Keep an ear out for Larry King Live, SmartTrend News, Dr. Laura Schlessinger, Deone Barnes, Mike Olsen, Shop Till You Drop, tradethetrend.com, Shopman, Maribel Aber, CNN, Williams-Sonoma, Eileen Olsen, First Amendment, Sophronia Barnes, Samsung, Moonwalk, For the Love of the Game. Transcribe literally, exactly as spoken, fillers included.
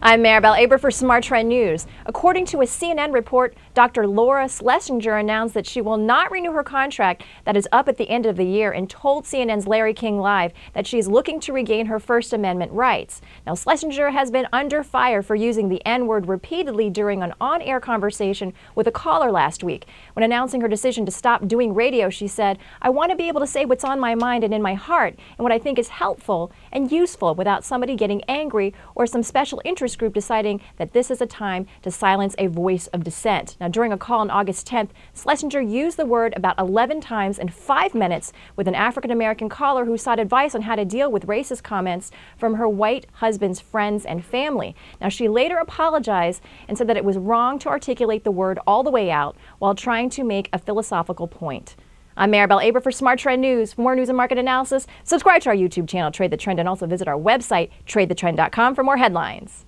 I'm Maribel Aber for SmartTrend News. According to a C N N report, Doctor Laura Schlessinger announced that she will not renew her contract that is up at the end of the year and told C N N's Larry King Live that she is looking to regain her First Amendment rights. Now, Schlessinger has been under fire for using the N-word repeatedly during an on-air conversation with a caller last week. When announcing her decision to stop doing radio, she said, "I want to be able to say what's on my mind and in my heart and what I think is helpful and useful without somebody getting angry or some special interest group deciding that this is a time to silence a voice of dissent." Now, during a call on August tenth, Schlessinger used the word about eleven times in five minutes with an African-American caller who sought advice on how to deal with racist comments from her white husband's friends and family. Now, she later apologized and said that it was wrong to articulate the word all the way out while trying to make a philosophical point. I'm Maribel Aber for SmartTrend News. For more news and market analysis, subscribe to our YouTube channel, Trade the Trend, and also visit our website, trade the trend dot com, for more headlines.